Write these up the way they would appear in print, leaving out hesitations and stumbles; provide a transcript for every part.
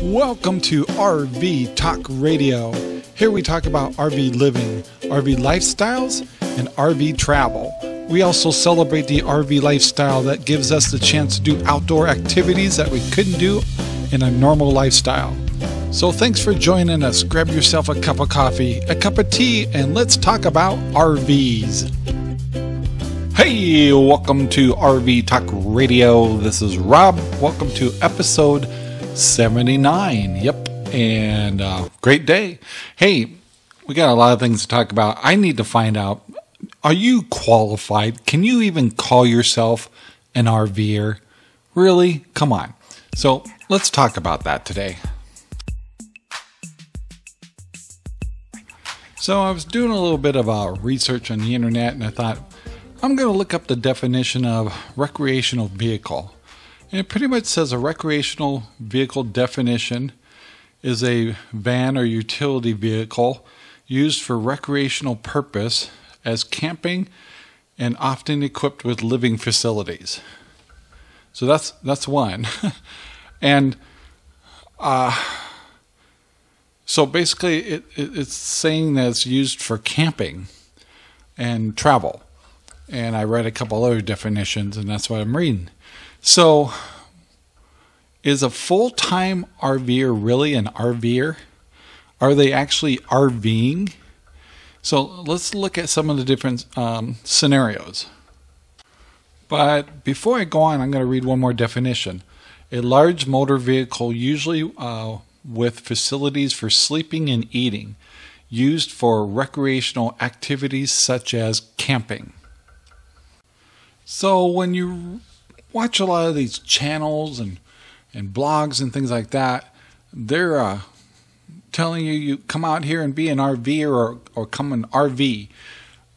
Welcome to RV Talk Radio. Here we talk about RV living, RV lifestyles, and RV travel. We also celebrate the RV lifestyle that gives us the chance to do outdoor activities that we couldn't do in a normal lifestyle. So thanks for joining us. Grab yourself a cup of coffee, a cup of tea, and let's talk about RVs. Hey, welcome to RV Talk Radio. This is Rob. Welcome to episode 79. Yep, and great day. Hey, we got a lot of things to talk about. I need to find out, are you qualified? Can you even call yourself an RVer? Really? Come on. So let's talk about that today. So I was doing a little bit of research on the internet, and I thought, I'm going to look up the definition of recreational vehicle. And it pretty much says a recreational vehicle definition is a van or utility vehicle used for recreational purpose as camping and often equipped with living facilities. So that's one. And so basically it's saying that it's used for camping and travel. And I read a couple other definitions, and that's what I'm reading. So is a full-time RVer really an RVer? Are they actually RVing? So let's look at some of the different scenarios. But before I go on, I'm going to read one more definition. A large motor vehicle, usually with facilities for sleeping and eating, used for recreational activities such as camping. So when you watch a lot of these channels and blogs and things like that, they're telling you come out here and be an RVer or come and RV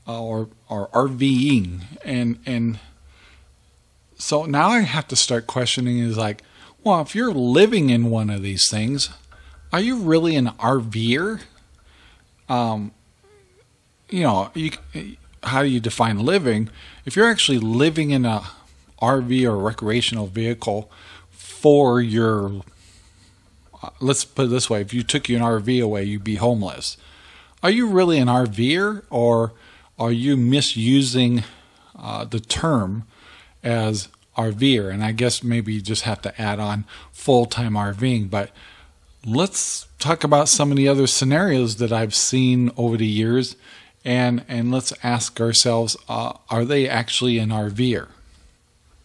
or RVing. And so now I have to start questioning is like, well, if you're living in one of these things, are you really an RVer? How do you define living? If you're actually living in a RV or recreational vehicle for your, let's put it this way, if you took an RV away, you'd be homeless. Are you really an RVer, or are you misusing the term as RVer? And I guess maybe you just have to add on full-time RVing. But let's talk about some of the other scenarios that I've seen over the years, and let's ask ourselves, are they actually an RVer?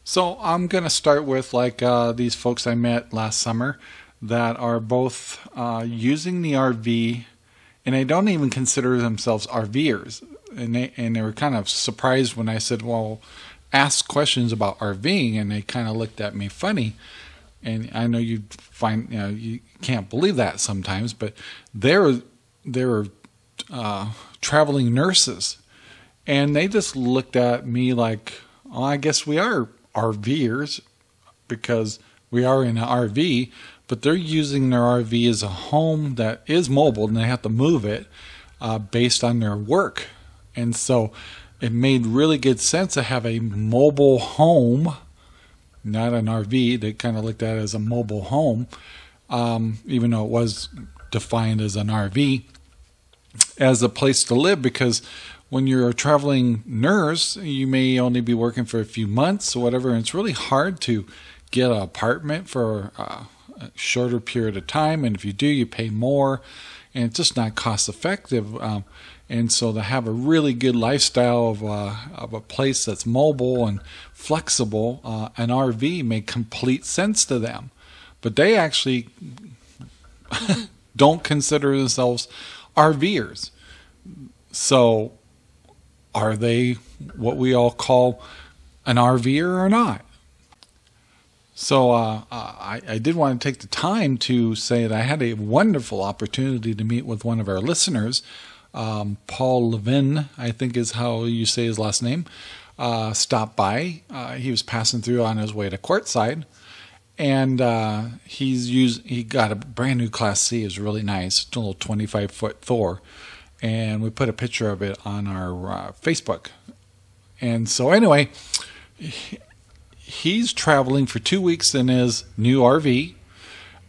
So I'm going to start with like these folks I met last summer that are both using the RV, and they don't even consider themselves RVers. And they were kind of surprised when I said, well, ask questions about RVing, and they kind of looked at me funny. And I know you find, you know, you can't believe that sometimes, but they were traveling nurses, and they just looked at me like, well, I guess we are RVers because we are in an RV, but they're using their RV as a home that is mobile, and they have to move it based on their work. And so it made really good sense to have a mobile home, not an RV. They kind of looked at it as a mobile home, even though it was defined as an RV, as a place to live, because when you're a traveling nurse, you may only be working for a few months or whatever, and it's really hard to get an apartment for a shorter period of time. And if you do, you pay more, and it's just not cost effective. And so to have a really good lifestyle of a place that's mobile and flexible, an RV made complete sense to them. But they actually don't consider themselves RVers. So are they what we all call an RVer or not? So I did want to take the time to say that I had a wonderful opportunity to meet with one of our listeners, Paul Levin, I think is how you say his last name, stopped by. He was passing through on his way to Quartzsite, and he got a brand new Class C. It was really nice, a little 25-foot Thor. And we put a picture of it on our Facebook. And so anyway, he's traveling for 2 weeks in his new RV.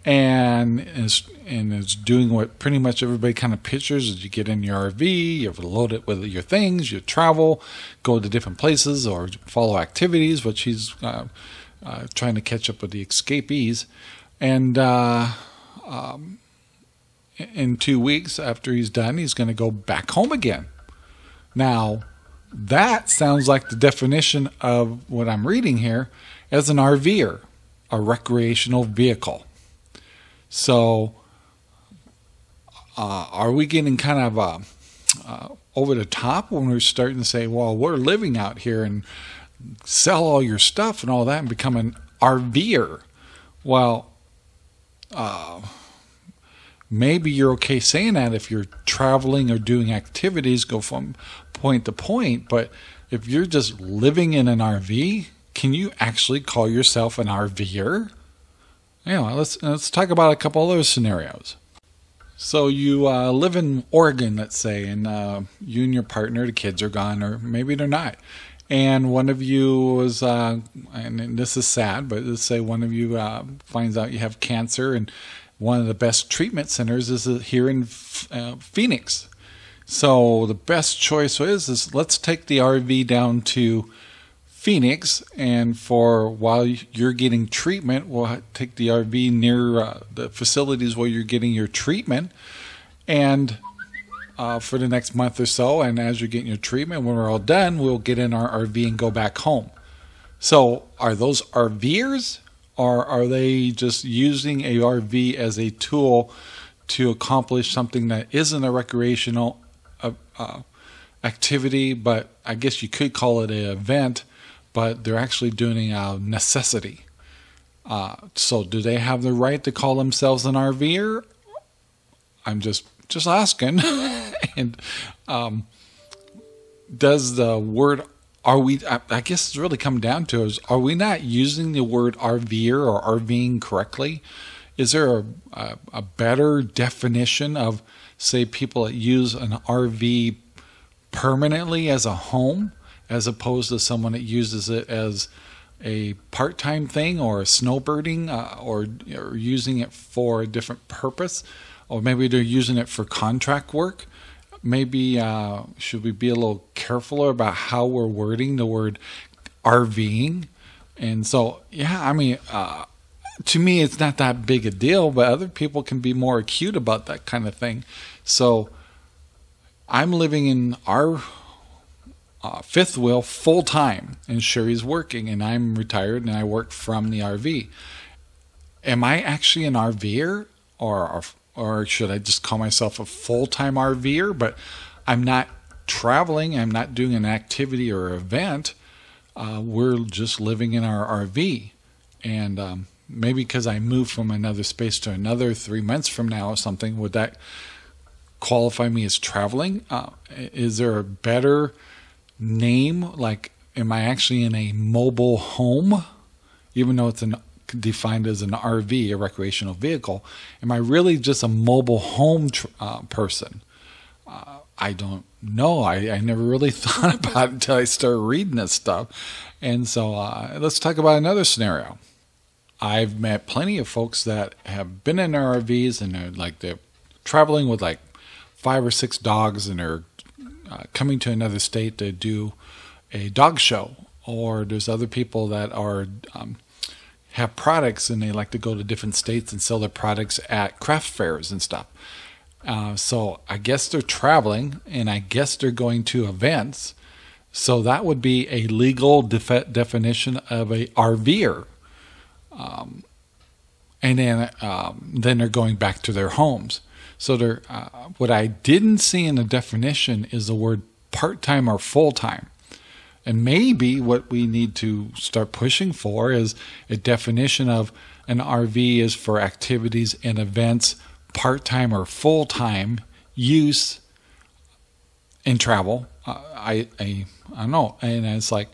and is doing what pretty much everybody kind of pictures is you get in your RV, you load it with your things, you travel, go to different places or follow activities, which he's trying to catch up with the escapees. And in 2 weeks after he's done, he's going to go back home again. Now, that sounds like the definition of what I'm reading here as an RVer, a recreational vehicle. So are we getting kind of over the top when we're starting to say, well, we're living out here and sell all your stuff and all that and become an RVer? Well, maybe you're okay saying that if you're traveling or doing activities, go from point to point. But if you're just living in an RV, can you actually call yourself an RVer? Anyway, let's talk about a couple other scenarios. So you live in Oregon, let's say, and you and your partner, the kids are gone, or maybe they're not. And one of you is, and this is sad, but let's say one of you finds out you have cancer, and one of the best treatment centers is here in Phoenix. So the best choice is let's take the RV down to Phoenix, and for while you're getting treatment, we'll take the RV near the facilities where you're getting your treatment, and for the next month or so, and as you're getting your treatment, when we're all done, we'll get in our RV and go back home. So are those RVers, or are they just using a RV as a tool to accomplish something that isn't a recreational activity, but I guess you could call it an event, but they're actually doing a necessity. So do they have the right to call themselves an RVer? I'm just asking. And does the word, are we, I guess it's really come down to is, are we not using the word RVer or RVing correctly? Is there a better definition of, say, people that use an RV permanently as a home, as opposed to someone that uses it as a part-time thing or snowbirding or using it for a different purpose? Or maybe they're using it for contract work. Maybe should we be a little careful about how we're wording the word RVing? And so, yeah, I mean, to me, it's not that big a deal, but other people can be more acute about that kind of thing. So I'm living in our fifth wheel full time, and Sherry's working, and I'm retired, and I work from the RV. Am I actually an RVer, or should I just call myself a full time RVer? But I'm not traveling. I'm not doing an activity or event. We're just living in our RV, and maybe because I moved from another space to another 3 months from now or something, would that qualify me as traveling? Is there a better name? Like, am I actually in a mobile home, even though it's defined as an RV, a recreational vehicle? Am I really just a mobile home person? I don't know. I never really thought about it until I started reading this stuff. And so let's talk about another scenario. I've met plenty of folks that have been in their RVs, and they're traveling with like 5 or 6 dogs, and they're coming to another state to do a dog show. Or there's other people that are have products, and they like to go to different states and sell their products at craft fairs and stuff. So I guess they're traveling, and I guess they're going to events. So that would be a legal definition of a RVer. And then they're going back to their homes. So there, what I didn't see in the definition is the word part-time or full-time. And maybe what we need to start pushing for is a definition of an RV is for activities and events, part-time or full-time use in travel. I don't know. And it's like,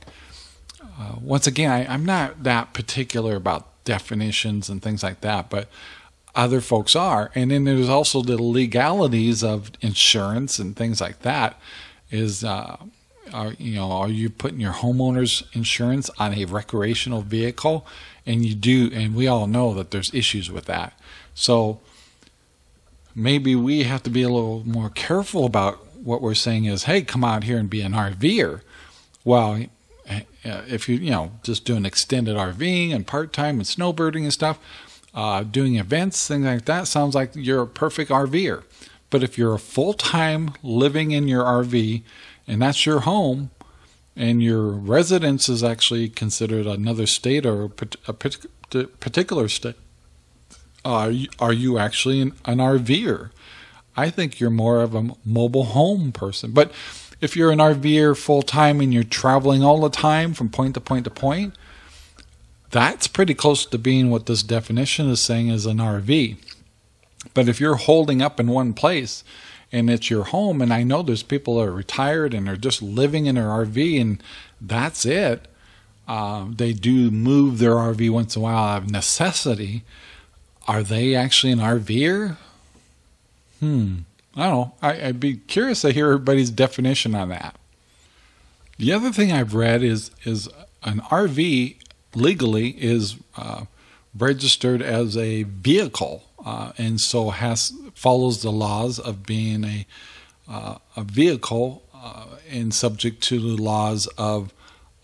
once again, I'm not that particular about definitions and things like that, but other folks are. And then there's also the legalities of insurance and things like that. Is are you putting your homeowner's insurance on a recreational vehicle? And you do, and we all know that there's issues with that. So maybe we have to be a little more careful about what we're saying is, hey, come out here and be an RVer. Well, if you, just doing extended RVing and part-time and snowbirding and stuff, doing events, things like that, sounds like you're a perfect RVer. But if you're a full-time living in your RV and that's your home, and your residence is actually considered another state or a particular state, are you actually an RVer? I think you're more of a mobile home person. But if you're an RVer full-time and you're traveling all the time from point to point to point, that's pretty close to being what this definition is saying is an RV. But if you're holding up in one place and it's your home, and I know there's people that are retired and are just living in their RV and that's it. They do move their RV once in a while out of necessity. Are they actually an RVer? I don't know. I'd be curious to hear everybody's definition on that. The other thing I've read is an RV legally is registered as a vehicle, and so follows the laws of being a vehicle and subject to the laws of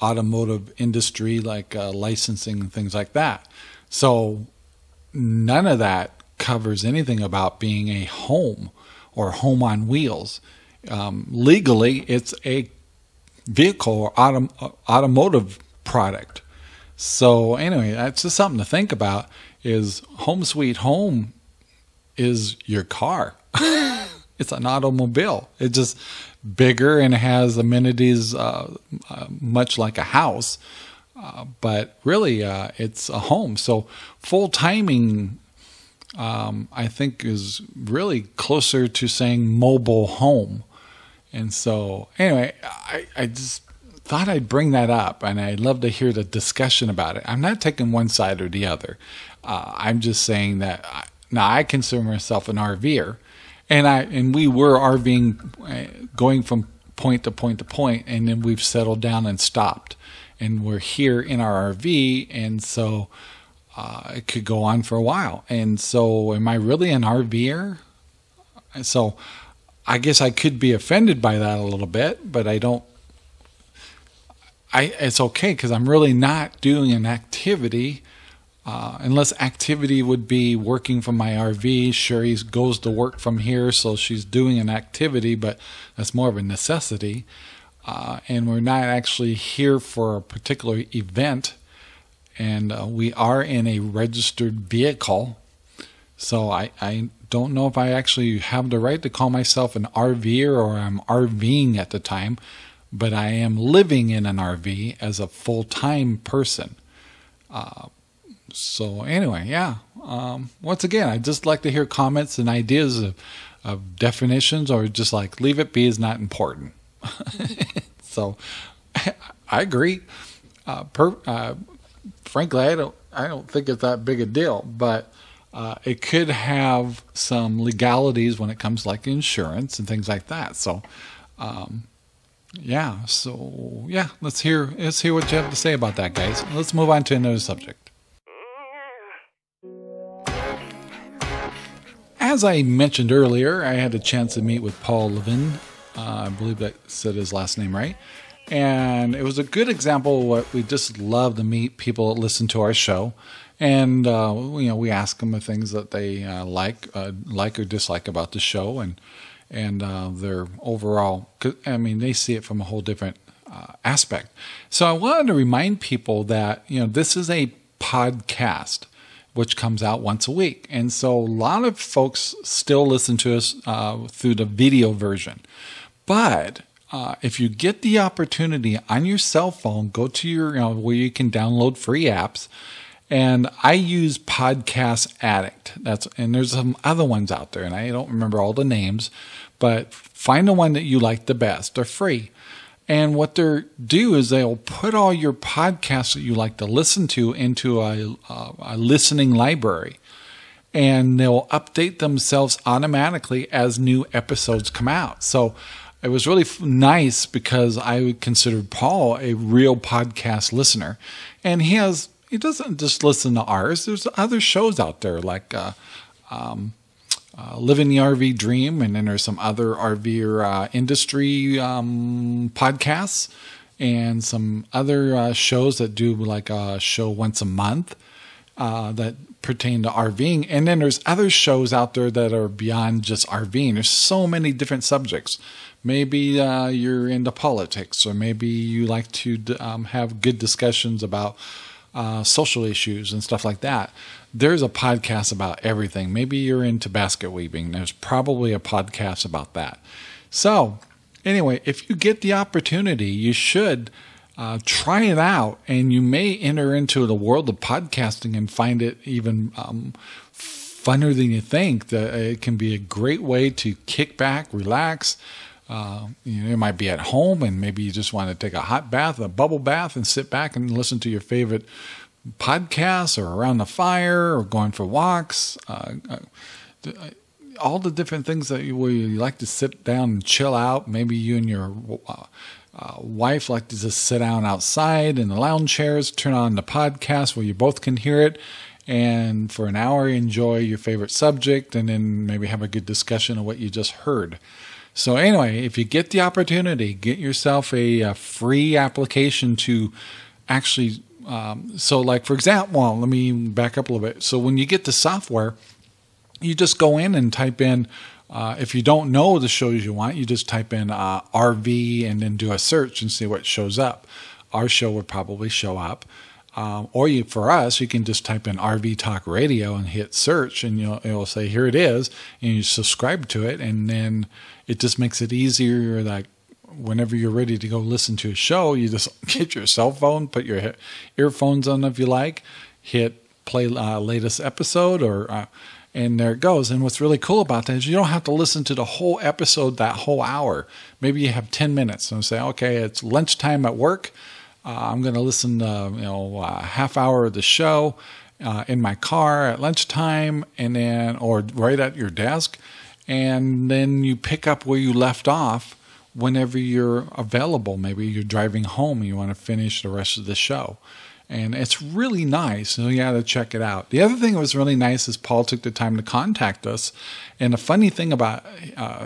automotive industry, like licensing and things like that. So none of that covers anything about being a home or home on wheels. Legally, it's a vehicle or automotive product. So anyway, that's just something to think about, is home sweet home is your car. It's an automobile. It's just bigger and has amenities much like a house, but really it's a home. So full timing, I think, is really closer to saying mobile home. And so anyway, I just thought I'd bring that up, and I'd love to hear the discussion about it. I'm not taking one side or the other. I'm just saying that now I consider myself an RVer, and we were RVing, going from point to point to point, and then we've settled down and stopped, and we're here in our RV, and so it could go on for a while. And so, am I really an RVer? So, I guess I could be offended by that a little bit, but I don't. It's okay, because I'm really not doing an activity. Unless activity would be working from my RV. Sherry goes to work from here, so she's doing an activity, but that's more of a necessity. And we're not actually here for a particular event. And we are in a registered vehicle. So I don't know if I actually have the right to call myself an RVer or I'm RVing at the time, but I am living in an RV as a full-time person. So anyway, yeah. Once again, I'd just like to hear comments and ideas of definitions, or just like, leave it be, is not important. So I agree. Frankly, I don't think it's that big a deal, but it could have some legalities when it comes to, like, insurance and things like that. So yeah. So yeah, let's hear what you have to say about that, guys. Let's move on to another subject. As I mentioned earlier, I had a chance to meet with Paul Levin. I believe that said his last name right. And it was a good example of what we just love to meet people that listen to our show. And, we ask them the things that they like or dislike about the show. And their overall, they see it from a whole different aspect. So I wanted to remind people that, this is a podcast, which comes out once a week. And so a lot of folks still listen to us through the video version. But if you get the opportunity on your cell phone, go to your, where you can download free apps. And I use Podcast Addict. And there's some other ones out there, and I don't remember all the names. But find the one that you like the best. They're free. And what they'll do is they'll put all your podcasts that you like to listen to into a listening library. And they'll update themselves automatically as new episodes come out. So it was really nice, because I would consider Paul a real podcast listener. And he has he doesn't just listen to ours. There's other shows out there like Living the RV Dream, and then there's some other RVer industry podcasts and some other shows that do like a show once a month that pertain to RVing. And then there's other shows out there that are beyond just RVing. There's so many different subjects. Maybe you're into politics, or maybe you like to have good discussions about social issues and stuff like that. There's a podcast about everything. Maybe you're into basket weaving. There's probably a podcast about that. So anyway, if you get the opportunity, you should try it out, and you may enter into the world of podcasting and find it even funner than you think. It can be a great way to kick back, relax. You know, you might be at home and maybe you just want to take a hot bath, a bubble bath, and sit back and listen to your favorite podcasts, or around the fire, or going for walks, all the different things that you like to sit down and chill out. Maybe you and your wife like to just sit down outside in the lounge chairs, turn on the podcast where you both can hear it, and for an hour enjoy your favorite subject, and then maybe have a good discussion of what you just heard. So anyway, if you get the opportunity, get yourself a free application to actually so like, for example, well, let me back up a little bit. So when you get the software, you just go in and type in, if you don't know the shows you want, you just type in RV and then do a search and see what shows up. Our show would probably show up. Or you, for us, you can just type in RV Talk Radio and hit search, and it'll say, here it is, and you subscribe to it. And then it just makes it easier, like, whenever you're ready to go listen to a show, you just get your cell phone, put your earphones on if you like, hit play latest episode, or and there it goes. And what's really cool about that is you don't have to listen to the whole episode that whole hour. Maybe you have 10 minutes and say, okay, it's lunchtime at work. I'm going to listen to a half hour of the show in my car at lunchtime, and then or right at your desk, and then you pick up where you left off whenever you're available. Maybe you're driving home and you want to finish the rest of the show. And it's really nice. So you got to check it out. The other thing that was really nice is Paul took the time to contact us. And the funny thing about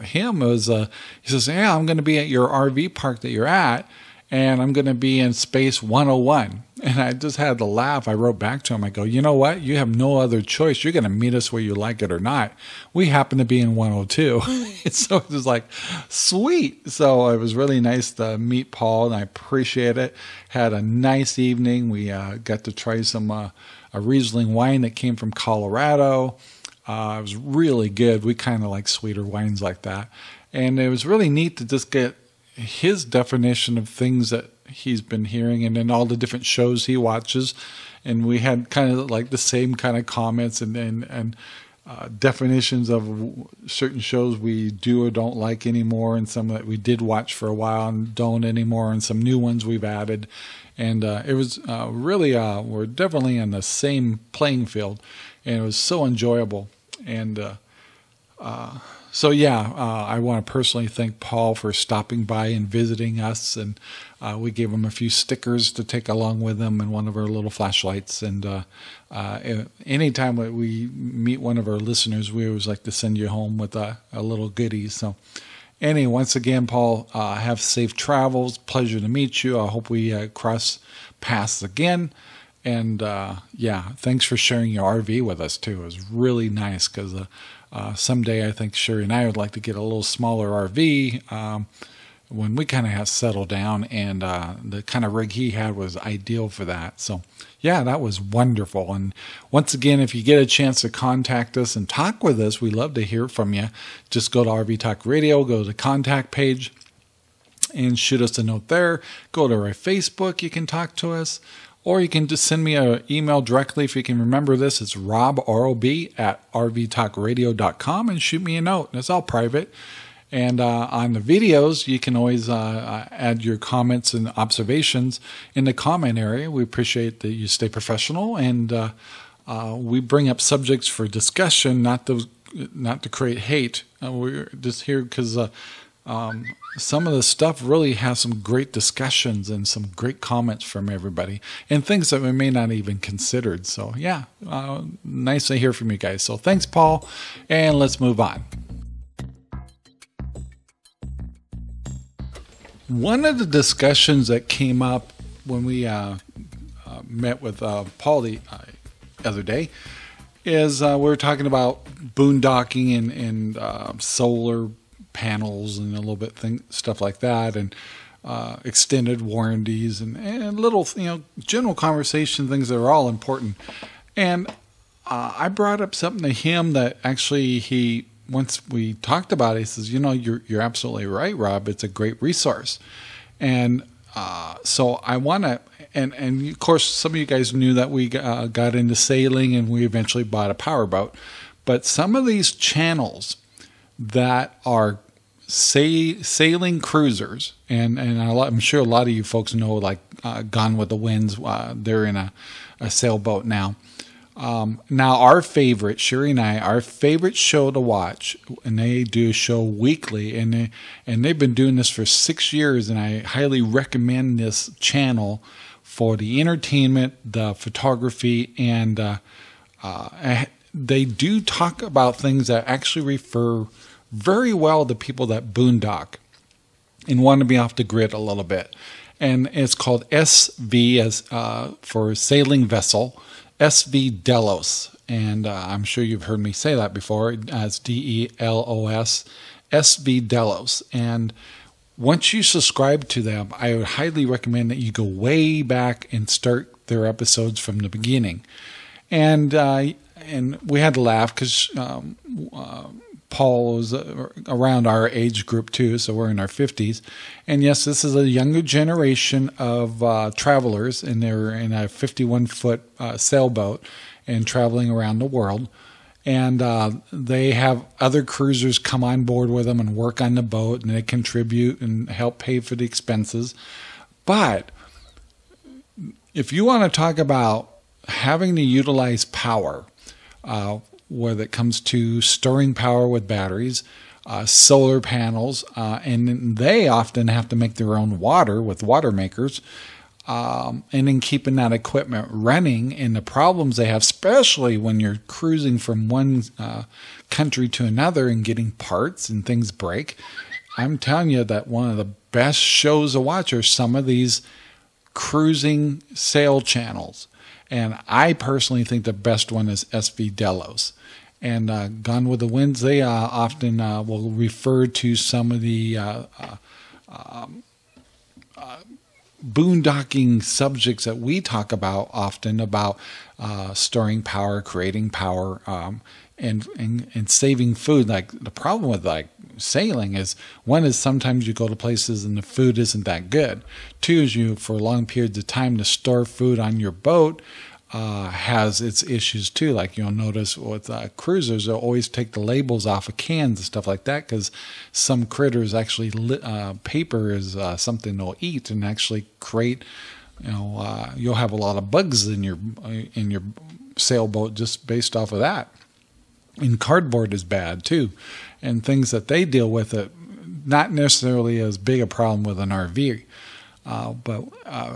him was he says, yeah, I'm going to be at your RV park that you're at, and I'm going to be in space 101. And I just had to laugh. I wrote back to him. I go, you know what? You have no other choice. You're going to meet us where you like it or not. We happen to be in 102. So it was like, sweet. So it was really nice to meet Paul, and I appreciate it. Had a nice evening. We got to try some a Riesling wine that came from Colorado. It was really good. We kind of like sweeter wines like that. And it was really neat to just get his definition of things that he's been hearing, and then all the different shows he watches. And we had kind of like the same kind of comments and definitions of certain shows we do or don't like anymore, and some that we did watch for a while and don't anymore, and some new ones we've added. And it was really, we're definitely on the same playing field, and it was so enjoyable. And so yeah, I want to personally thank Paul for stopping by and visiting us, and we gave him a few stickers to take along with him and one of our little flashlights. And anytime we meet one of our listeners, we always like to send you home with a little goodie. So anyway, once again, Paul, have safe travels. Pleasure to meet you. I hope we cross paths again. And yeah, thanks for sharing your RV with us too. It was really nice because someday I think Sherry and I would like to get a little smaller RV when we kind of have settled down, and the kind of rig he had was ideal for that. So yeah, that was wonderful. And once again, if you get a chance to contact us and talk with us, we love to hear from you. Just go to RV Talk Radio, go to the contact page, and shoot us a note there. Go to our Facebook, you can talk to us. Or you can just send me an email directly. If you can remember this, it's rob, R-O-B, at rvtalkradio.com, and shoot me a note. And it's all private. And on the videos, you can always add your comments and observations in the comment area. We appreciate that you stay professional, and we bring up subjects for discussion, not to create hate. We're just here because Some of the stuff really has some great discussions and some great comments from everybody and things that we may not even considered. So yeah, nice to hear from you guys. So thanks, Paul, and let's move on. One of the discussions that came up when we met with Paul the other day is we were talking about boondocking and solar panels and a little bit stuff like that, and extended warranties and little, general conversation things that are all important. And I brought up something to him that actually once we talked about it, he says, you're absolutely right, Rob. It's a great resource. And so I want to, and of course, some of you guys knew that we got into sailing and we eventually bought a powerboat. But some of these channels that are sailing cruisers, and I'm sure a lot of you folks know, like Gone With The Winds, they're in a sailboat now. Now our favorite, Sherry and I, our favorite show to watch, and they do a show weekly, and they've been doing this for 6 years, and I highly recommend this channel for the entertainment, the photography, and they do talk about things that actually refer very well to people that boondock and want to be off the grid a little bit. And it's called SV, as for sailing vessel, SV Delos, and I'm sure you've heard me say that before. It's D-E-L-O-S, SV Delos. And once you subscribe to them, I would highly recommend that you go way back and start their episodes from the beginning. And we had to laugh because Paul was around our age group too, so we're in our 50s. And yes, this is a younger generation of travelers, and they're in a 51-foot sailboat and traveling around the world. And they have other cruisers come on board with them and work on the boat, and they contribute and help pay for the expenses. But if you want to talk about having to utilize power, whether it comes to storing power with batteries, solar panels, and they often have to make their own water with water makers, and then keeping that equipment running and the problems they have, especially when you're cruising from one country to another and getting parts and things break. I'm telling you that one of the best shows to watch are some of these cruising sail channels. And I personally think the best one is SV Delos. And Gone With The Winds, they often will refer to some of the boondocking subjects that we talk about often, about storing power, creating power, and saving food. Like, the problem with sailing is, one is sometimes you go to places and the food isn't that good. Two is, for long periods of time to store food on your boat has its issues too. Like, you'll notice with cruisers, they'll always take the labels off of cans and stuff like that, because some critters actually paper is something they'll eat and actually create. You'll have a lot of bugs in your sailboat just based off of that. And cardboard is bad too, and things that they deal with, it not necessarily as big a problem with an RV, but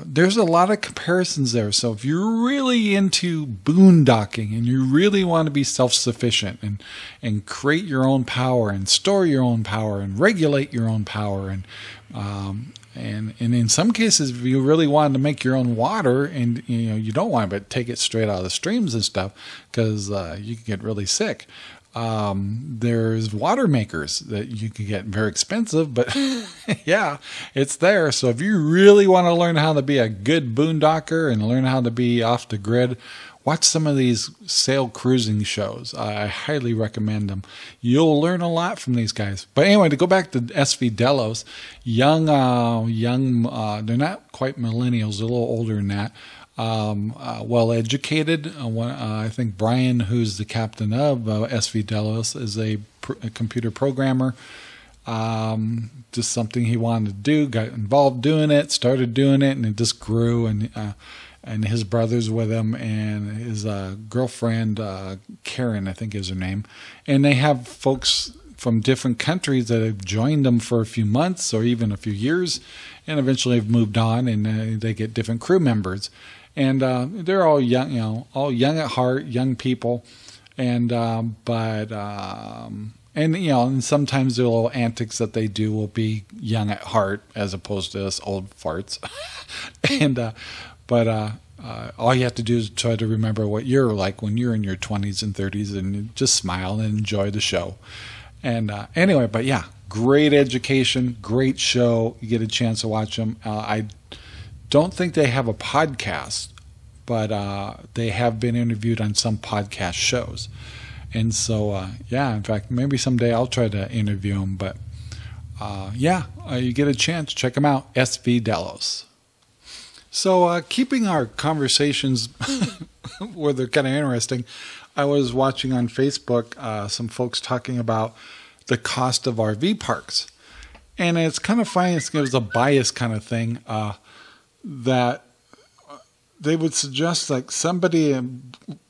there's a lot of comparisons there. So if you're really into boondocking and you really want to be self-sufficient and create your own power and store your own power and regulate your own power, and in some cases, if you really wanted to make your own water, and you don't want to take it straight out of the streams and stuff, because you can get really sick. There's water makers that you can get, very expensive, but yeah, it's there. So if you really want to learn how to be a good boondocker and learn how to be off the grid, watch some of these sail cruising shows. I highly recommend them. You'll learn a lot from these guys. But anyway, to go back to SV Delos, young, they're not quite millennials, they're a little older than that. Well-educated. I think Brian, who's the captain of SV Delos, is a computer programmer. Just something he wanted to do, got involved doing it, started doing it, and it just grew. And his brother's with him, and his girlfriend, Karen, I think is her name. And they have folks from different countries that have joined them for a few months or even a few years, and eventually have moved on, and they get different crew members. And they're all young, you know, all young at heart, young people. And and you know, and sometimes the little antics that they do will be young at heart as opposed to us old farts. And all you have to do is try to remember what you're like when you're in your 20s and 30s, and just smile and enjoy the show. And anyway, but yeah, great education, great show. You get a chance to watch them. I don't think they have a podcast, but they have been interviewed on some podcast shows. And so, yeah, in fact, maybe someday I'll try to interview them. But yeah, you get a chance, check them out, SV Delos. So keeping our conversations where they're kind of interesting, I was watching on Facebook some folks talking about the cost of RV parks. And it's kind of funny, it was a bias kind of thing, that they would suggest like somebody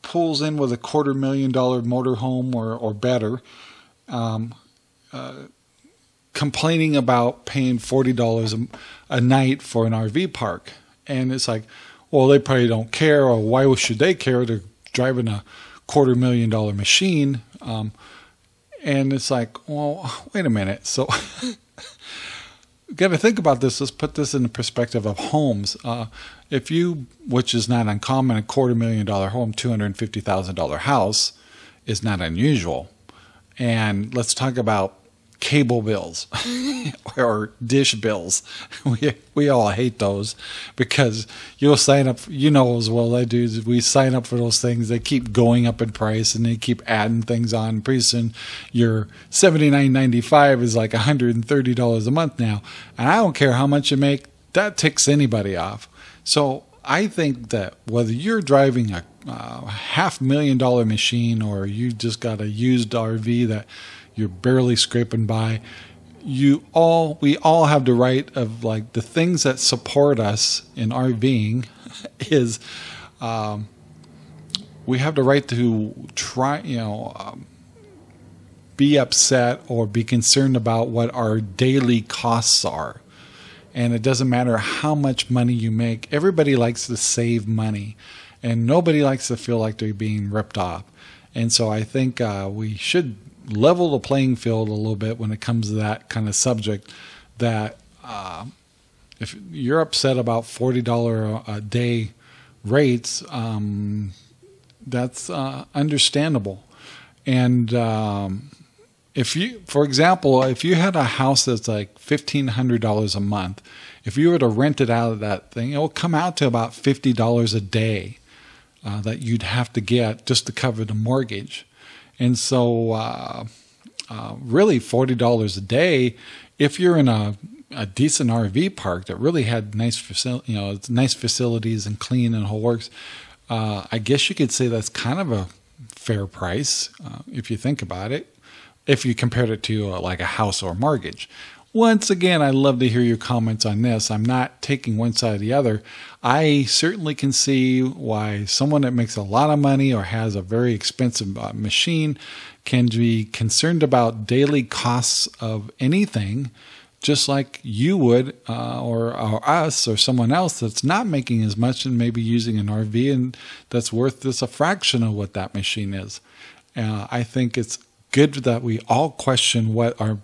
pulls in with a $250,000 motorhome or better, complaining about paying $40 a night for an RV park. And it's like, well, they probably don't care, or why should they care? They're driving a $250,000 machine. And it's like, well, wait a minute. So got to think about this. Let's put this in the perspective of homes. If you, which is not uncommon, a $250,000 home, $250,000 house is not unusual. And let's talk about cable bills or dish bills. We all hate those, because you'll sign up, you know as well I do, we sign up for those things. They keep going up in price and they keep adding things on. Pretty soon your $79.95 is like $130 a month now. And I don't care how much you make, that ticks anybody off. So I think that whether you're driving a $500,000 machine or you just got a used RV that you're barely scraping by, we all have the right of, like, the things that support us in RVing is, we have the right to try, you know, be upset or be concerned about what our daily costs are. And it doesn't matter how much money you make. Everybody likes to save money, and nobody likes to feel like they're being ripped off. And so I think we should level the playing field a little bit when it comes to that kind of subject, that if you're upset about $40 a day rates, that's understandable. And if you, for example, if you had a house that's like $1,500 a month, if you were to rent it out of that thing, it will come out to about $50 a day that you'd have to get just to cover the mortgage. And so really $40 a day, if you're in a decent RV park that really had nice facilities, you know, it's nice facilities and clean and whole works, I guess you could say that's kind of a fair price if you think about it, if you compared it to like a house or a mortgage. Once again, I love to hear your comments on this. I'm not taking one side or the other. I certainly can see why someone that makes a lot of money or has a very expensive machine can be concerned about daily costs of anything, just like you would or us or someone else that's not making as much and maybe using an RV and that's worth just a fraction of what that machine is. I think it's good that we all question what our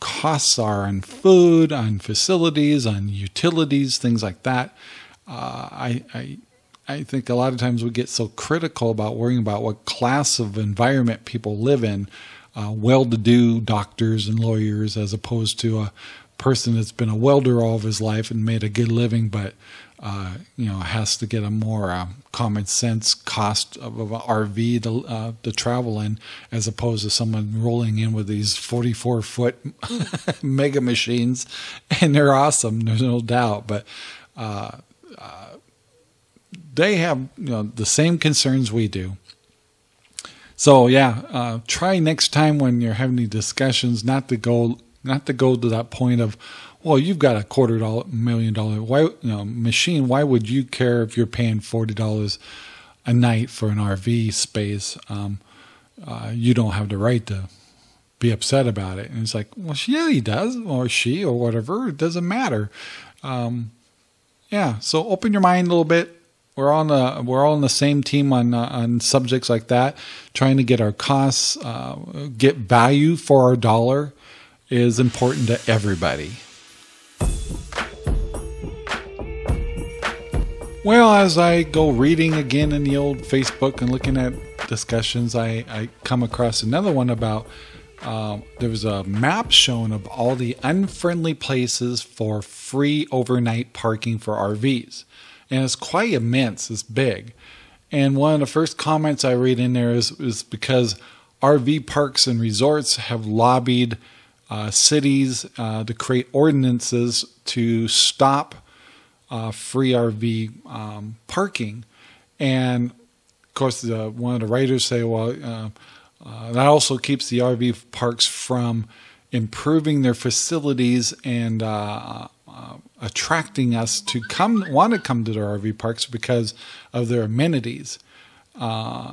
costs are on food, on facilities, on utilities, things like that. I think a lot of times we get so critical about worrying about what class of environment people live in, well-to-do doctors and lawyers, as opposed to a person that's been a welder all of his life and made a good living, but you know, has to get a more common sense cost of an RV to travel in, as opposed to someone rolling in with these 44-foot mega machines, and they're awesome, there's no doubt. But they have, you know, the same concerns we do. So yeah, try next time when you're having these discussions not to go to that point of, well, you've got a $250,000 machine. Why would you care if you're paying $40 a night for an RV space? You don't have the right to be upset about it. And it's like, well, yeah, he does, or she, or whatever. It doesn't matter. Yeah. So open your mind a little bit. We're all on the same team on subjects like that. Trying to get our costs, get value for our dollar, is important to everybody. Well, as I go reading again in the old Facebook and looking at discussions, I come across another one about there was a map shown of all the unfriendly places for free overnight parking for RVs. And it's quite immense. It's big. And one of the first comments I read in there is because RV parks and resorts have lobbied cities to create ordinances to stop free RV parking. And, of course, one of the writers say, well, that also keeps the RV parks from improving their facilities and attracting us to want to come to their RV parks because of their amenities,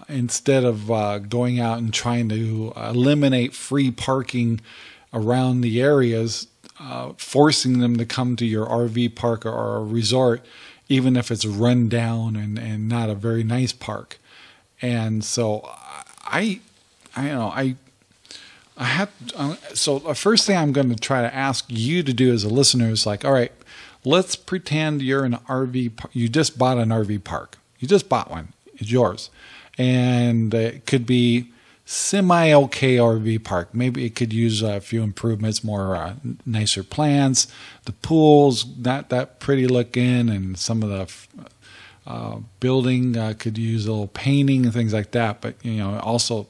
instead of going out and trying to eliminate free parking around the areas, forcing them to come to your RV park or a resort, even if it's run down and not a very nice park. And so so the first thing I'm going to try to ask you to do as a listener is like, all right, let's pretend you're an RV. You just bought an RV park. You just bought one. It's yours. And it could be semi-okay RV park. Maybe it could use a few improvements, more nicer plants, the pool's not that pretty looking, and some of the building could use a little painting and things like that. But, you know, also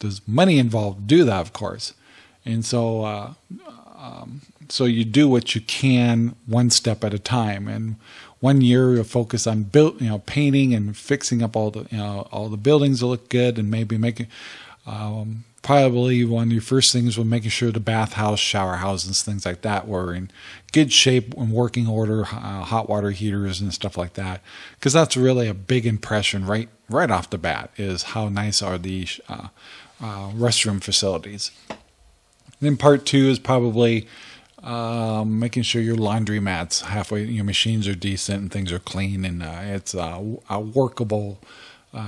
there's money involved to do that, of course. And so so you do what you can one step at a time. And one year you'll focus on painting and fixing up all the buildings to look good, and maybe making probably one of your first things was making sure the bathhouse, shower houses, things like that were in good shape and working order, hot water heaters and stuff like that. Because that's really a big impression right off the bat, is how nice are the restroom facilities. And then part two is probably making sure your laundromats, your machines are decent and things are clean, and it's a workable,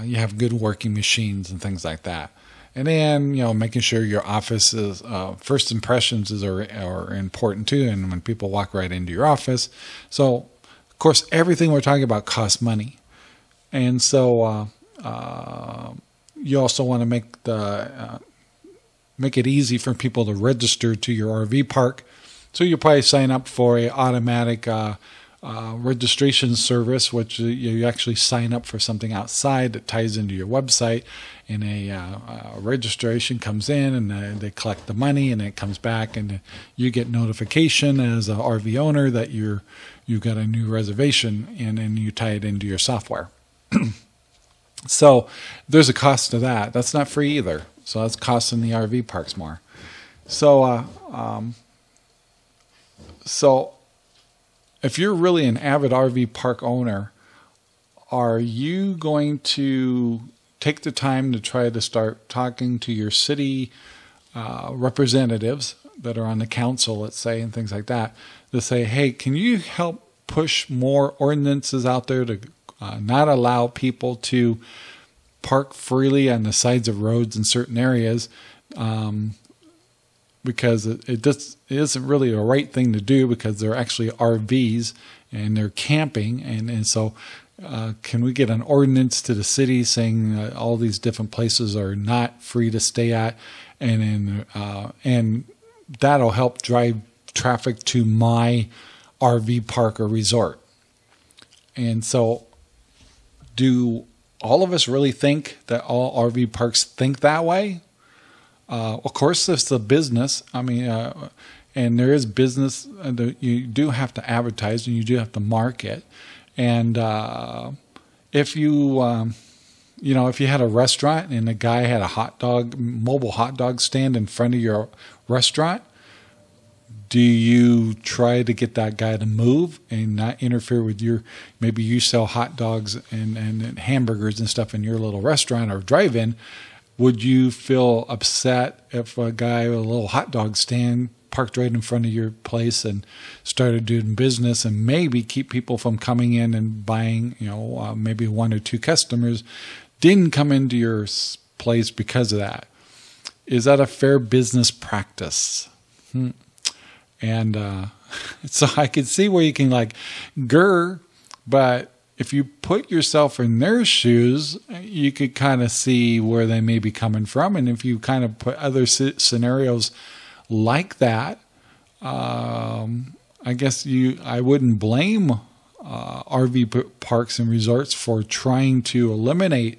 you have good working machines and things like that. And then, you know, making sure your office's first impressions are important too, and when people walk right into your office. So, of course, everything we're talking about costs money. And so you also want to make it easy for people to register to your RV park. So you'll probably sign up for an automatic registration service, which you actually sign up for something outside that ties into your website, and a registration comes in, and they collect the money, and it comes back, and you get notification as an RV owner that you've got a new reservation, and then you tie it into your software. So there's a cost to that. That's not free either. So that's costing the RV parks more. So if you're really an avid RV park owner, are you going to take the time to try to start talking to your city representatives that are on the council, let's say, and things like that, to say, hey, can you help push more ordinances out there to not allow people to park freely on the sides of roads in certain areas? Because it isn't really the right thing to do, because they're actually RVs and they're camping. And so can we get an ordinance to the city saying all these different places are not free to stay at? And that'll help drive traffic to my RV park or resort. And so do all of us really think that all RV parks think that way? Of course, it's a business. I mean, and there is business. You do have to advertise, and you do have to market. And if you, you know, if you had a restaurant and a guy had a mobile hot dog stand in front of your restaurant, do you try to get that guy to move and not interfere with your? Maybe you sell hot dogs and hamburgers and stuff in your little restaurant or drive-in. Would you feel upset if a guy with a little hot dog stand parked right in front of your place and started doing business and maybe keep people from coming in and buying, you know, maybe one or two customers didn't come into your place because of that? Is that a fair business practice? And so I could see where you can like grr, but if you put yourself in their shoes, you could kind of see where they may be coming from. And if you kind of put other scenarios like that, I guess I wouldn't blame RV parks and resorts for trying to eliminate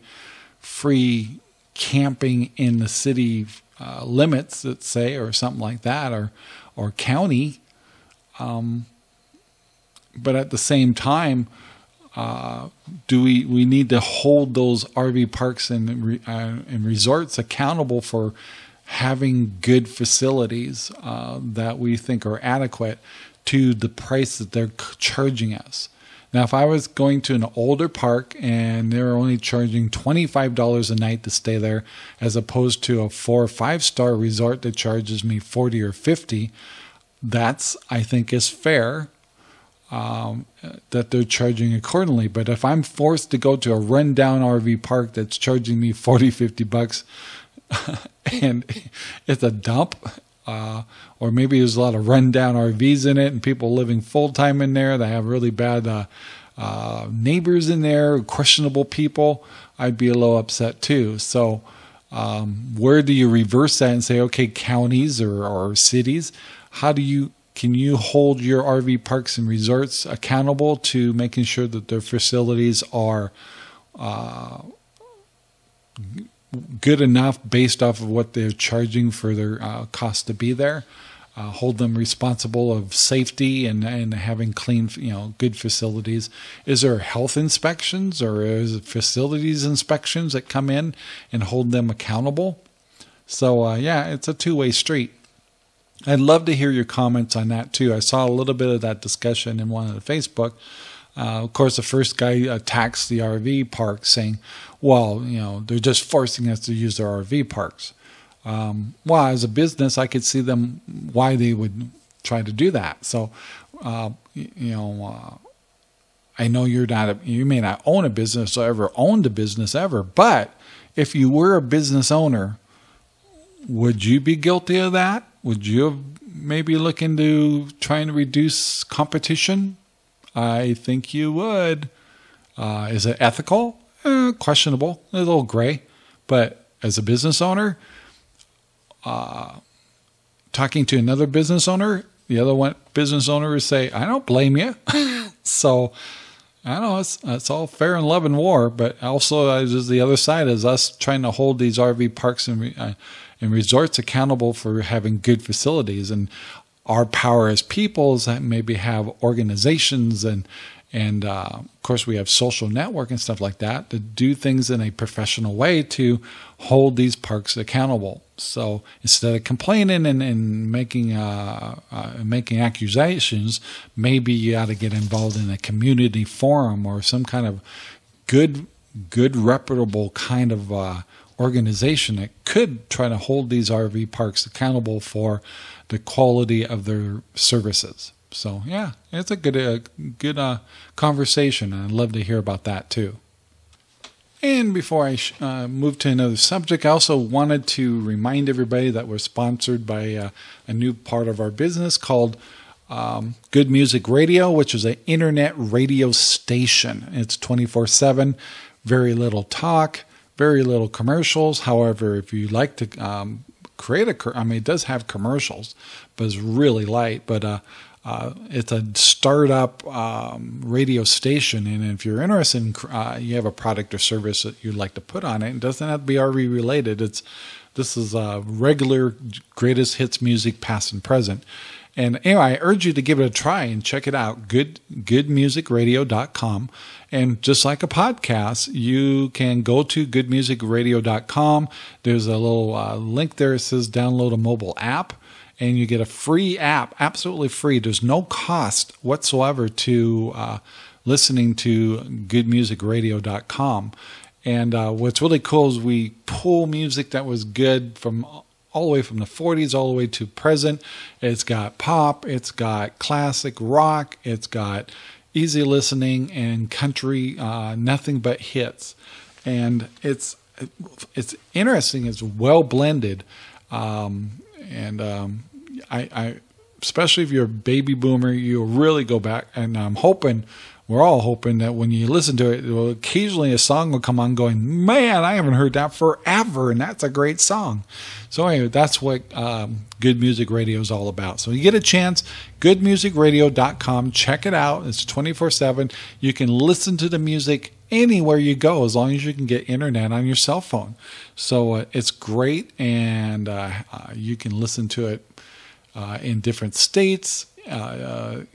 free camping in the city limits, let's say, or something like that, or county. But at the same time, do we need to hold those RV parks and resorts accountable for having good facilities that we think are adequate to the price that they're charging us? Now, if I was going to an older park and they were only charging $25 a night to stay there, as opposed to a 4- or 5-star resort that charges me $40 or $50, that's, I think, is fair. That they're charging accordingly. But if I'm forced to go to a rundown RV park that's charging me $40, $50 and it's a dump, or maybe there's a lot of rundown RVs in it and people living full-time in there that have really bad neighbors in there, questionable people, I'd be a little upset too. So where do you reverse that and say, okay, counties or cities, how do you can you hold your RV parks and resorts accountable to making sure that their facilities are good enough based off of what they're charging for their cost to be there? Hold them responsible of safety and having clean, good facilities. Is there health inspections or is it facilities inspections that come in and hold them accountable? So, yeah, it's a two-way street. I'd love to hear your comments on that too. I saw a little bit of that discussion in one of the Facebook. Of course, the first guy attacks the RV park saying, well, they're just forcing us to use their RV parks. Well, as a business, I could see them why they would try to do that. So, I know you're not, you may not own a business or ever owned a business ever, but if you were a business owner, would you be guilty of that? Would you maybe look into trying to reduce competition? I think you would. Is it ethical? Questionable, a little gray. But as a business owner, talking to another business owner, the other one business owner would say, I don't blame you. So I know it's all fair in love and war, but also the other side is us trying to hold these RV parks and resorts accountable for having good facilities. And our power as people is that maybe have organizations and of course we have social network and stuff like that to do things in a professional way to hold these parks accountable. So instead of complaining and making accusations, maybe you ought to get involved in a community forum or some kind of good reputable kind of organization that could try to hold these RV parks accountable for the quality of their services. So yeah, it's a good conversation, and I'd love to hear about that too. And before I move to another subject, I also wanted to remind everybody that we're sponsored by a new part of our business called Good Music Radio, which is an internet radio station. It's 24/7, very little talk, very little commercials. However, if you like to create a, it does have commercials, but it's really light. But it's a startup radio station, and if you're interested in, you have a product or service that you'd like to put on it, it doesn't have to be RV related. This is regular greatest hits music, past and present. And anyway, I urge you to give it a try and check it out. Goodmusicradio.com. And just like a podcast, you can go to goodmusicradio.com. There's a little link there. It says download a mobile app. And you get a free app, absolutely free. There's no cost whatsoever to listening to goodmusicradio.com. And what's really cool is we pull music that was good from all the way from the 40s all the way to present. It's got pop, it's got classic rock, it's got easy listening and country, nothing but hits. And it's interesting. It's well blended. I especially if you're a baby boomer, you'll really go back. And I'm hoping, we're all hoping that when you listen to it, occasionally a song will come on going, man, I haven't heard that forever. And that's a great song. So anyway, that's what Good Music Radio is all about. So you get a chance, goodmusicradio.com. Check it out. It's 24/7. You can listen to the music anywhere you go, as long as you can get internet on your cell phone. So it's great. And you can listen to it in different states.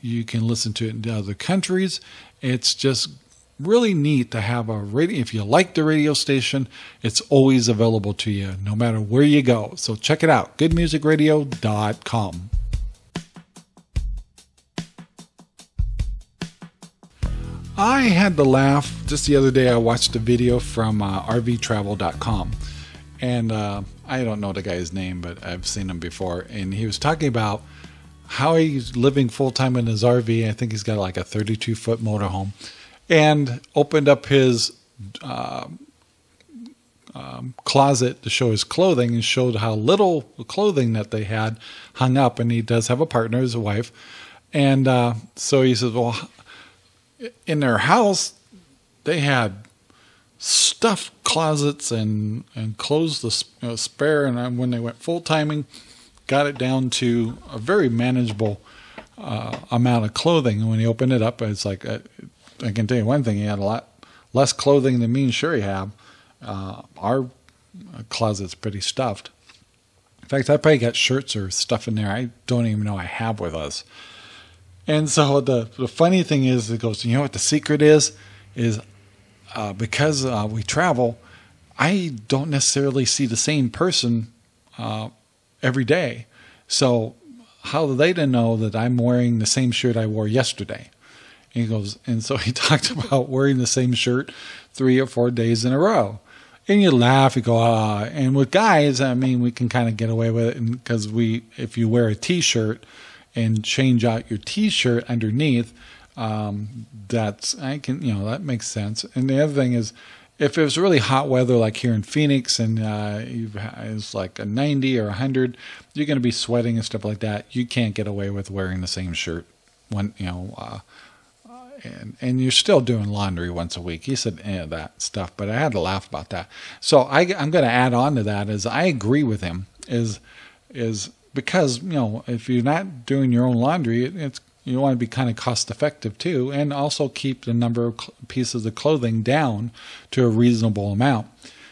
You can listen to it in other countries. It's just really neat to have a radio. If you like the radio station, it's always available to you no matter where you go. So check it out, goodmusicradio.com. I had to laugh just the other day. I watched a video from RVTravel.com. And I don't know the guy's name, but I've seen him before. And he was talking about how he's living full-time in his RV. I think he's got like a 32-foot motorhome, and opened up his closet to show his clothing, and showed how little clothing that they had hung up. And he does have a partner, his wife. And so he says, well, in their house, they had stuffed closets and clothes to spare. And when they went full-timing, got it down to a very manageable amount of clothing. And when he opened it up, it's like, I can tell you one thing, he had a lot less clothing than me and Sherry have. Our closet's pretty stuffed. In fact, I probably got shirts or stuff in there I don't even know I have with us. And so the funny thing is, it goes, you know what the secret is because we travel, I don't necessarily see the same person every day. So how do they know that I'm wearing the same shirt I wore yesterday? And he goes, and so he talked about wearing the same shirt 3 or 4 days in a row. And you laugh, you go, ah. And with guys, I mean, we can kind of get away with it because if you wear a t-shirt and change out your t-shirt underneath, that makes sense. And the other thing is, if it was really hot weather, like here in Phoenix, and it's like a 90 or 100, you're going to be sweating and stuff like that. You can't get away with wearing the same shirt when and you're still doing laundry once a week. He said that stuff, but I had to laugh about that. So I'm going to add on to that is I agree with him is because if you're not doing your own laundry, you want to be kind of cost effective too, and also keep the number of pieces of clothing down to a reasonable amount.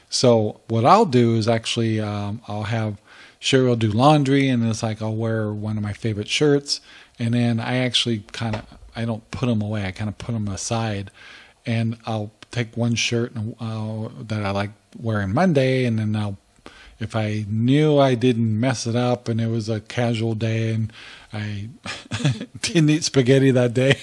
So what I'll do is actually I'll have Sherry will do laundry, and it's like I'll wear one of my favorite shirts, and then I actually I don't put them away. I kind of put them aside, and I'll take one shirt that I like wearing Monday, and then if I knew I didn't mess it up and it was a casual day and I didn't eat spaghetti that day,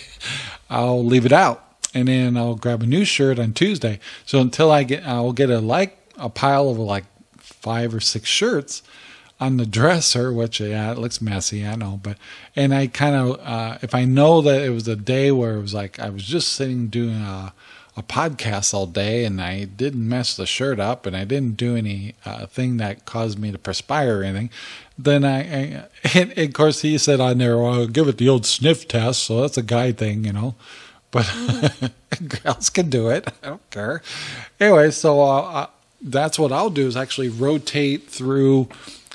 I'll leave it out. And then I'll grab a new shirt on Tuesday. So until I'll get a pile of like 5 or 6 shirts on the dresser, which, yeah, it looks messy, I know. And I kind of, if I know that it was a day where it was like, I was just sitting doing a podcast all day and I didn't mess the shirt up and I didn't do any thing that caused me to perspire or anything, then and of course he said on there, well, I'll give it the old sniff test. So that's a guy thing, but girls can do it. I don't care. Anyway, so that's what I'll do is actually rotate through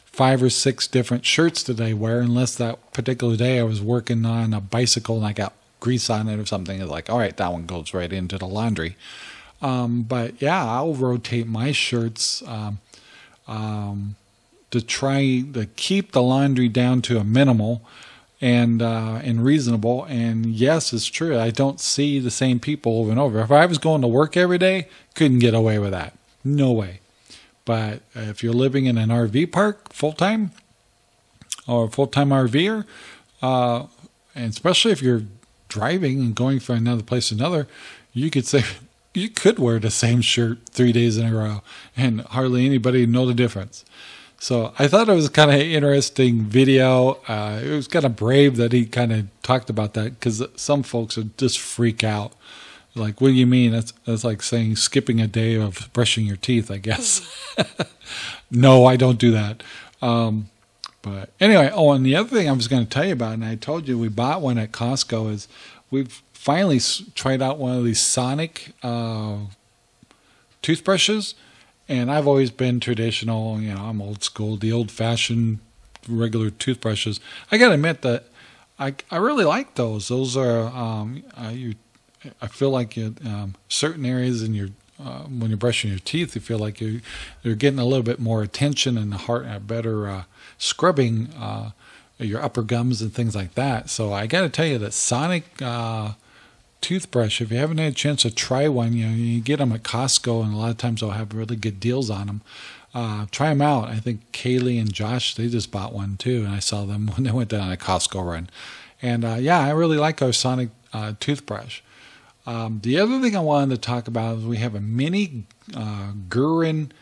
5 or 6 different shirts that I wear, unless that particular day I was working on a bicycle and I got grease on it or something. It's like, all right, that one goes right into the laundry. But yeah, I'll rotate my shirts to try to keep the laundry down to a minimal and reasonable. And yes, it's true. I don't see the same people over and over. If I was going to work every day, couldn't get away with that. No way. But if you're living in an RV park full-time or a full-time RVer, and especially if you're driving and going from another place to another, you could say you could wear the same shirt 3 days in a row and hardly anybody know the difference. So I thought it was kind of an interesting video. It was kind of brave that he kind of talked about that, because some folks would just freak out. Like, what do you mean? That's like saying skipping a day of brushing your teeth, I guess. No, I don't do that. But anyway, oh, and the other thing I was going to tell you about, and I told you we bought one at Costco, is we've finally tried out one of these sonic toothbrushes. And I've always been traditional, you know, I'm old school, the old-fashioned regular toothbrushes. I got to admit that I really like those. Those are, I feel like certain areas in your, when you're brushing your teeth, you feel like you're getting a little bit more attention and a better scrubbing your upper gums and things like that. So I got to tell you that sonic toothbrush, if you haven't had a chance to try one, you know, you get them at Costco, and a lot of times they'll have really good deals on them. Try them out. I think Kaylee and Josh, they just bought one too, and I saw them when they went down a Costco run. And yeah, I really like our sonic toothbrush. The other thing I wanted to talk about is we have a mini Gurin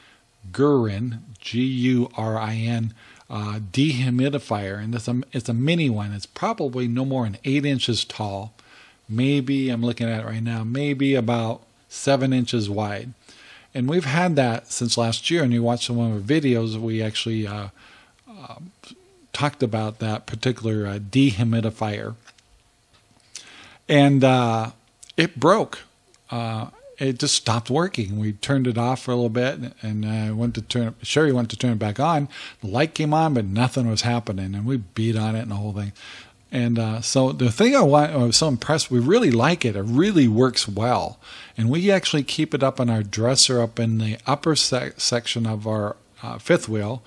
G-U-R-I-N dehumidifier, and it's a mini one. It's probably no more than 8 inches tall. Maybe, I'm looking at it right now, maybe about 7 inches wide. And we've had that since last year, and you watched one of our videos, we actually talked about that particular dehumidifier. And it broke. It just stopped working. We turned it off for a little bit, and Sherry went to turn it back on. The light came on, but nothing was happening, and we beat on it and the whole thing. And so the thing I was so impressed, we really like it. It really works well. And we actually keep it up on our dresser up in the upper section of our fifth wheel,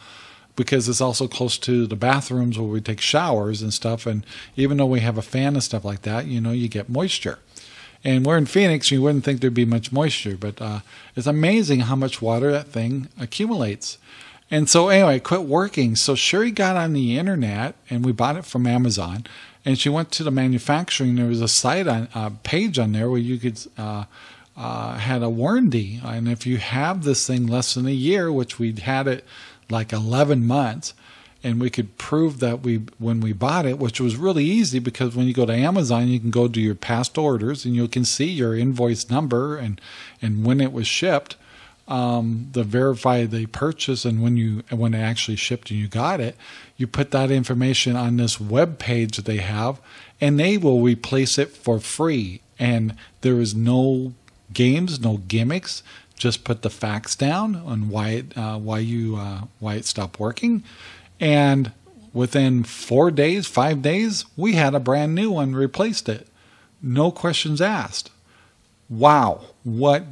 because it's also close to the bathrooms where we take showers and stuff. And even though we have a fan and stuff like that, you know, you get moisture. And we're in Phoenix, you wouldn't think there'd be much moisture, but it's amazing how much water that thing accumulates. And so anyway, it quit working. So Sherry got on the internet, and we bought it from Amazon. And she went to the manufacturing. There was a site on page on there where you could had a warranty. And if you have this thing less than a year, which we'd had it like 11 months, and we could prove that when we bought it, which was really easy, because when you go to Amazon, you can go to your past orders, and you can see your invoice number and when it was shipped. The verify the purchase, and when it actually shipped and you got it, you put that information on this web page that they have, and they will replace it for free. And there is no games, no gimmicks. Just put the facts down on why it stopped working, and within 4 days, 5 days, we had a brand new one, replaced it, no questions asked. Wow! What?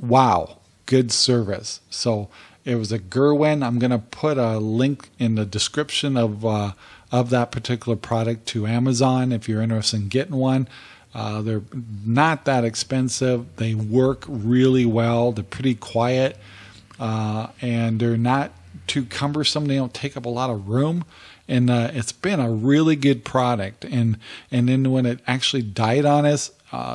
Wow! Good service. So it was a Gurin. I'm going to put a link in the description of that particular product to Amazon if you're interested in getting one. They're not that expensive. They work really well. They're pretty quiet, and they're not too cumbersome. They don't take up a lot of room, and it's been a really good product. And then when it actually died on us,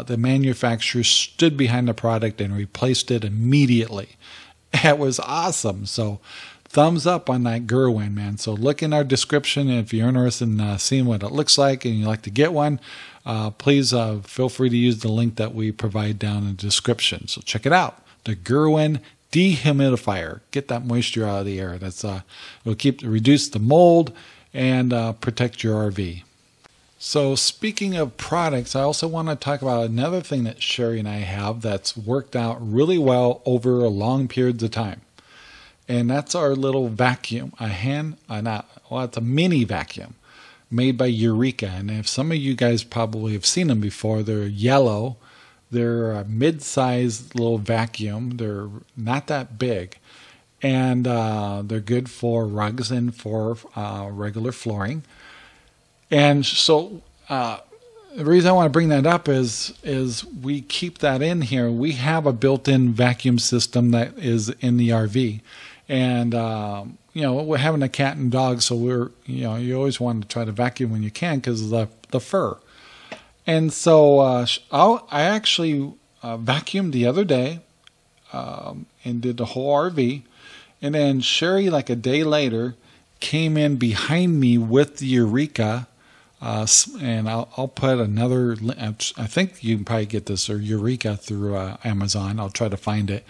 the manufacturer stood behind the product and replaced it immediately. That was awesome. So thumbs up on that Gurin, man. So look in our description. If you're interested in seeing what it looks like and you'd like to get one, please feel free to use the link that we provide down in the description. So check it out. The Gurin dehumidifier. Get that moisture out of the air. That's it'll reduce the mold and protect your RV. So speaking of products, I also want to talk about another thing that Sherry and I have that's worked out really well over long periods of time. And that's our little vacuum, it's a mini vacuum made by Eureka. And if some of you guys probably have seen them before, they're yellow. They're a mid-sized little vacuum. They're not that big. And they're good for rugs and for regular flooring. And so the reason I want to bring that up is we keep that in here. We have a built-in vacuum system that is in the RV. And, you know, we're having a cat and dog, so you always want to try to vacuum when you can because of the fur. And so I actually vacuumed the other day and did the whole RV. And then Sherry, like a day later, came in behind me with the Eureka. And I'll put another, I think you can probably get this, or Eureka through Amazon. I'll try to find it.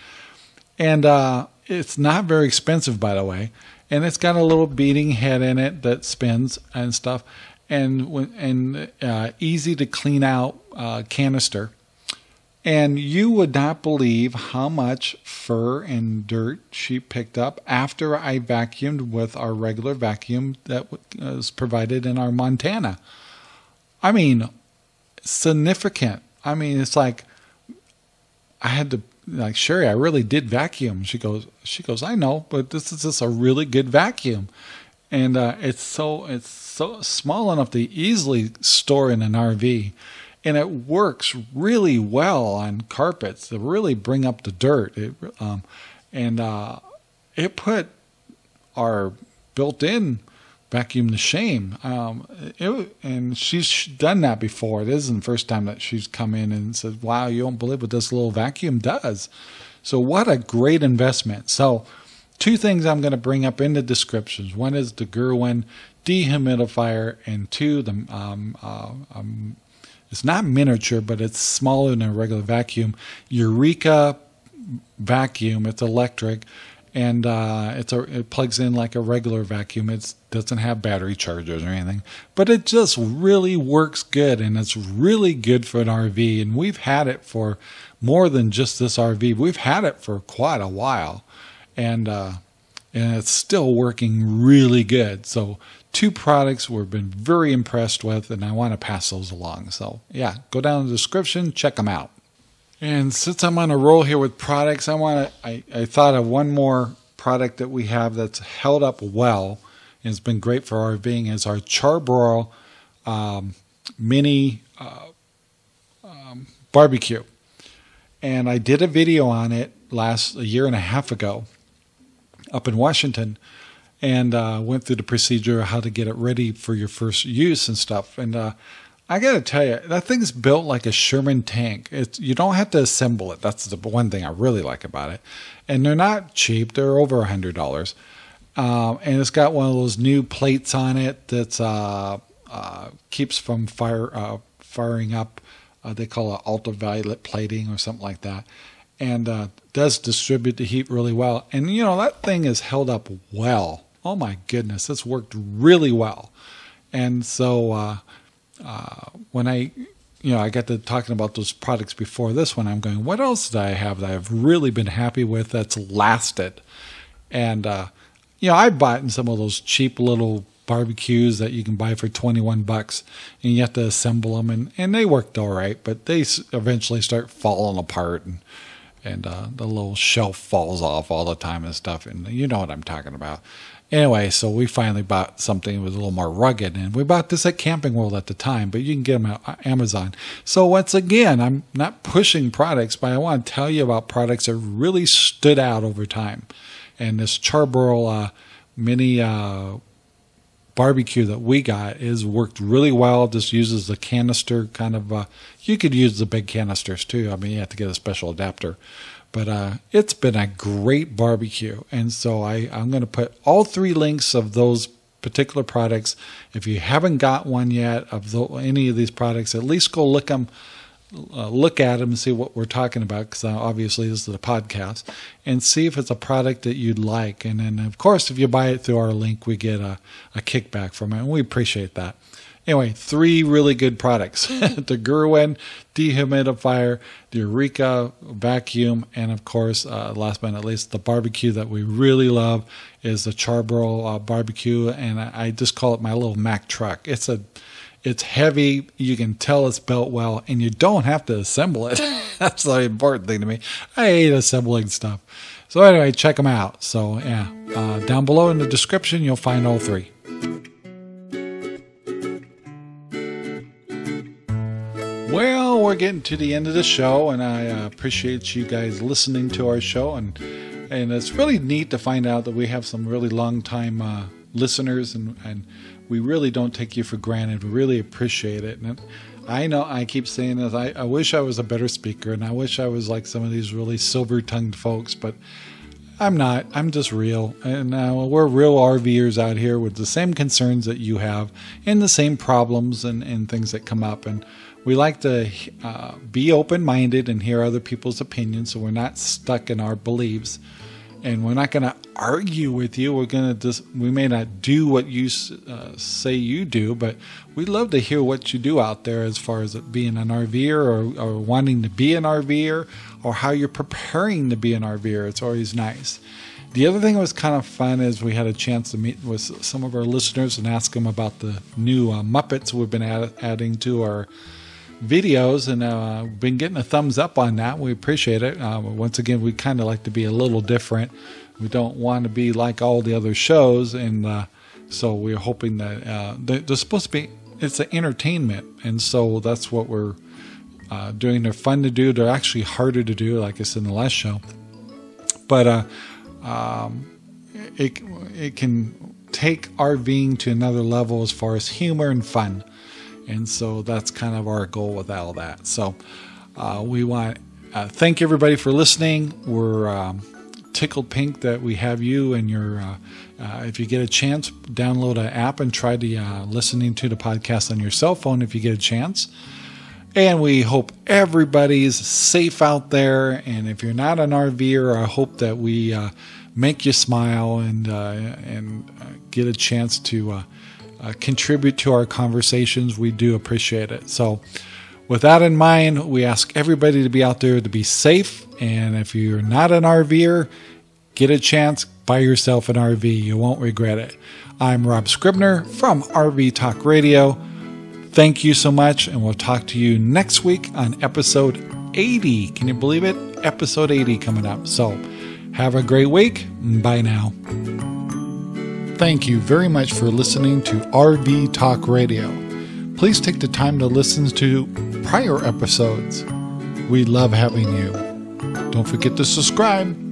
And it's not very expensive, by the way. And it's got a little beating head in it that spins and stuff. And easy to clean out canister. And you would not believe how much fur and dirt she picked up after I vacuumed with our regular vacuum that was provided in our Montana. I mean, significant. I mean, it's like I had to, like, Sherry, I really did vacuum. She goes, I know, but this is just a really good vacuum. And it's so small enough to easily store in an RV. And it works really well on carpets to really bring up the dirt. It put our built-in vacuum to shame. And she's done that before. It isn't the first time that she's come in and said, wow, you don't believe what this little vacuum does. So what a great investment. So two things I'm going to bring up in the descriptions. One is the Gurin dehumidifier, and two, the it's not miniature, but it's smaller than a regular vacuum. Eureka vacuum. It's electric, and it plugs in like a regular vacuum. It doesn't have battery chargers or anything, but it just really works good, and it's really good for an RV. And we've had it for more than just this RV. We've had it for quite a while, and it's still working really good. So two products we've been very impressed with, and I want to pass those along. So yeah, go down in the description, check them out. And since I'm on a roll here with products, I thought of one more product that we have that's held up well and has been great for RVing is our Char-Broil mini barbecue. And I did a video on it a year and a half ago up in Washington, and went through the procedure of how to get it ready for your first use and stuff. And I got to tell you, that thing's built like a Sherman tank. You don't have to assemble it. That's the one thing I really like about it. And they're not cheap. They're over $100. And it's got one of those new plates on it that keeps from firing up. They call it ultraviolet plating or something like that. And does distribute the heat really well. And, you know, that thing is held up well. Oh, my goodness. It's worked really well. And so when I got to talking about those products before this one, I'm going, what else did I have that I've really been happy with that's lasted? And, you know, I've bought some of those cheap little barbecues that you can buy for 21 bucks, and you have to assemble them, and they worked all right, but they eventually start falling apart, and the little shelf falls off all the time and stuff, and you know what I'm talking about. Anyway, so we finally bought something that was a little more rugged, and we bought this at Camping World at the time, but you can get them at Amazon. So once again, I'm not pushing products, but I want to tell you about products that really stood out over time. And this Char-Broil mini barbecue that we got is worked really well. Just uses the canister kind of, you could use the big canisters too. I mean, you have to get a special adapter, but it's been a great barbecue. And so I'm going to put all three links of those particular products. If you haven't got one yet of any of these products, at least go look them, look at them and see what we're talking about, because obviously this is the podcast, and see if it's a product that you'd like. And then, of course, if you buy it through our link, we get a kickback from it, and we appreciate that. Anyway, three really good products. The Gurin dehumidifier, the Eureka vacuum, and, of course, last but not least, the barbecue that we really love is the Char-Broil barbecue, and I just call it my little Mack truck. It's heavy. You can tell it's built well, and you don't have to assemble it. That's the important thing to me. I hate assembling stuff. So anyway, check them out. So yeah, down below in the description, you'll find all three. Well, we're getting to the end of the show, and I appreciate you guys listening to our show. And it's really neat to find out that we have some really long-time listeners, and we really don't take you for granted. We really appreciate it. And I know I keep saying this. I wish I was a better speaker, and I wish I was like some of these really silver-tongued folks, but I'm not. I'm just real. And we're real RVers out here with the same concerns that you have and the same problems and things that come up. And we like to be open-minded and hear other people's opinions, so we're not stuck in our beliefs. And we're not going to argue with you. We're going to we may not do what you say you do, but we love to hear what you do out there as far as it being an RVer or wanting to be an RVer or how you're preparing to be an RVer. It's always nice. The other thing that was kind of fun is we had a chance to meet with some of our listeners and ask them about the new Muppets we've been adding to our videos, and been getting a thumbs up on that. We appreciate it. Once again, we kind of like to be a little different. We don't want to be like all the other shows, and so we're hoping that they're supposed to be, it's an entertainment, and so that's what we're doing. They're fun to do. They're actually harder to do, like I said in the last show, but it can take RVing to another level as far as humor and fun. And so that's kind of our goal with all that. So we want to thank everybody for listening. We're tickled pink that we have you and your, if you get a chance, download an app and try the listening to the podcast on your cell phone if you get a chance. And we hope everybody's safe out there. And if you're not an RVer, I hope that we make you smile and get a chance to contribute to our conversations. We do appreciate it. So with that in mind, we ask everybody to be out there to be safe. And if you're not an RVer, get a chance, buy yourself an RV. You won't regret it. I'm Rob Scribner from RV Talk Radio. Thank you so much. And we'll talk to you next week on episode 80. Can you believe it? Episode 80 coming up. So have a great week. Bye now. Thank you very much for listening to RV Talk Radio. Please take the time to listen to prior episodes. We love having you. Don't forget to subscribe.